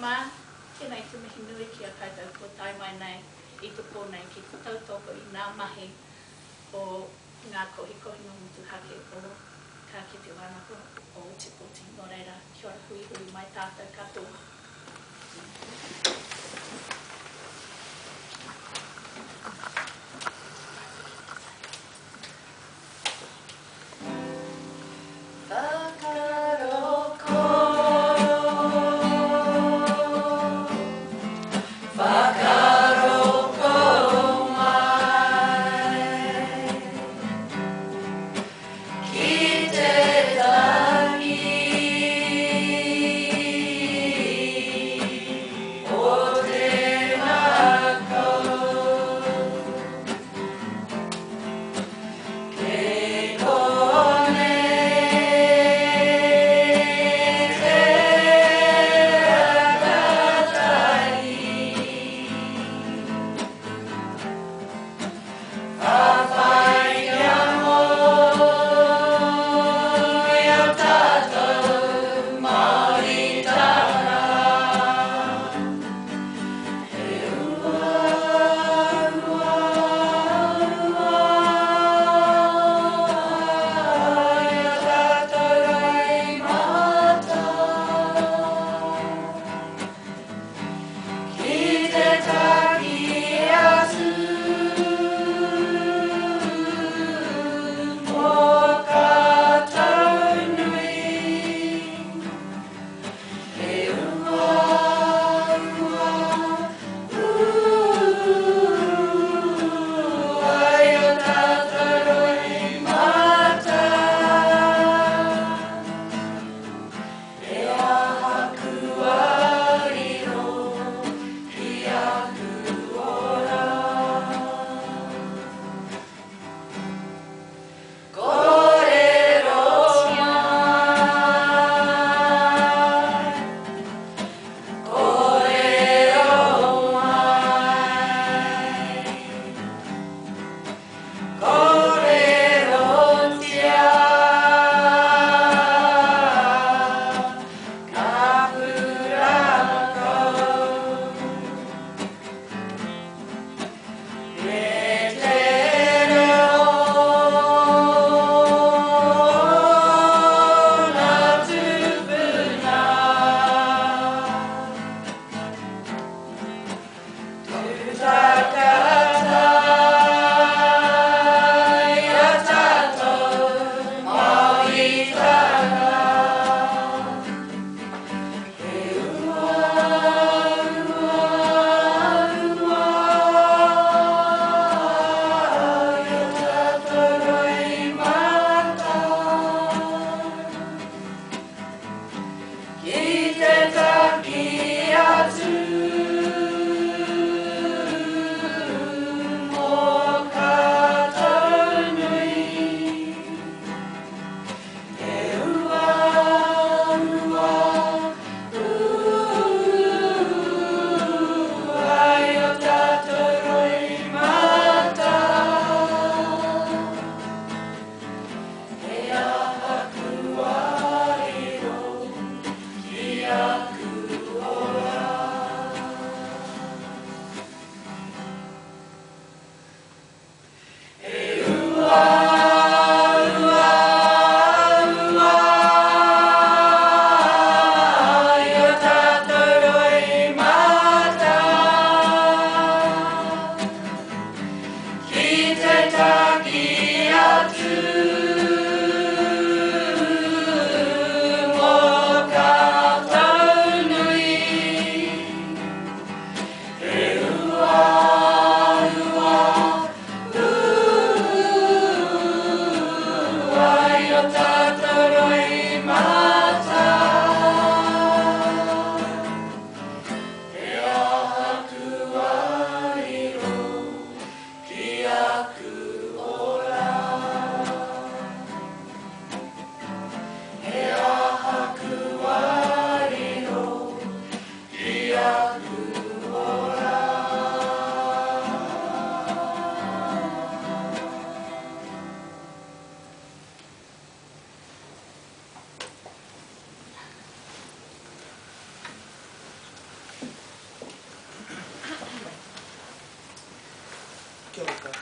mā, tēnei te mihi nui ki a koutou ko tai mai nei, I te pōnei ki koutou toko I ngā mahi o ngā kohikohi no mutu hake o ka kite wānako o te poti. Nō reira, kia ora hui hui mai tātou katoa.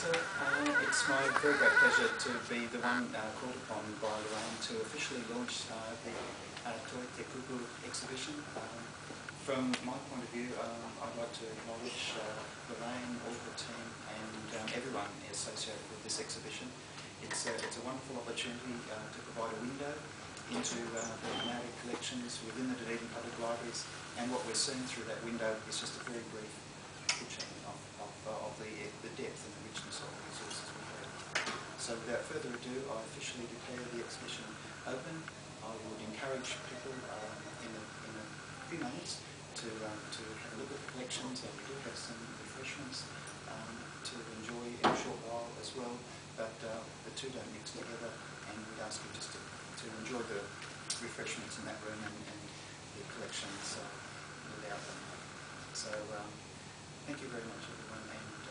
It's my very great pleasure to be the one called upon by Lorraine to officially launch the Toi te Kupu exhibition. From my point of view, I'd like to acknowledge Lorraine, all the team, and everyone associated with this exhibition. It's a wonderful opportunity to provide a window into the Māori collections within the Dunedin Public Libraries, and what we're seeing through that window is just a very brief picture of the depth and the richness of the resources we have. So without further ado, I officially declare the exhibition open. I would encourage people in a few minutes to have a look at the collections, and we do have some refreshments to enjoy in a short while as well, but the two don't mix together, and we'd ask you just to enjoy the refreshments in that room and the collections without them. So thank you very much, everyone.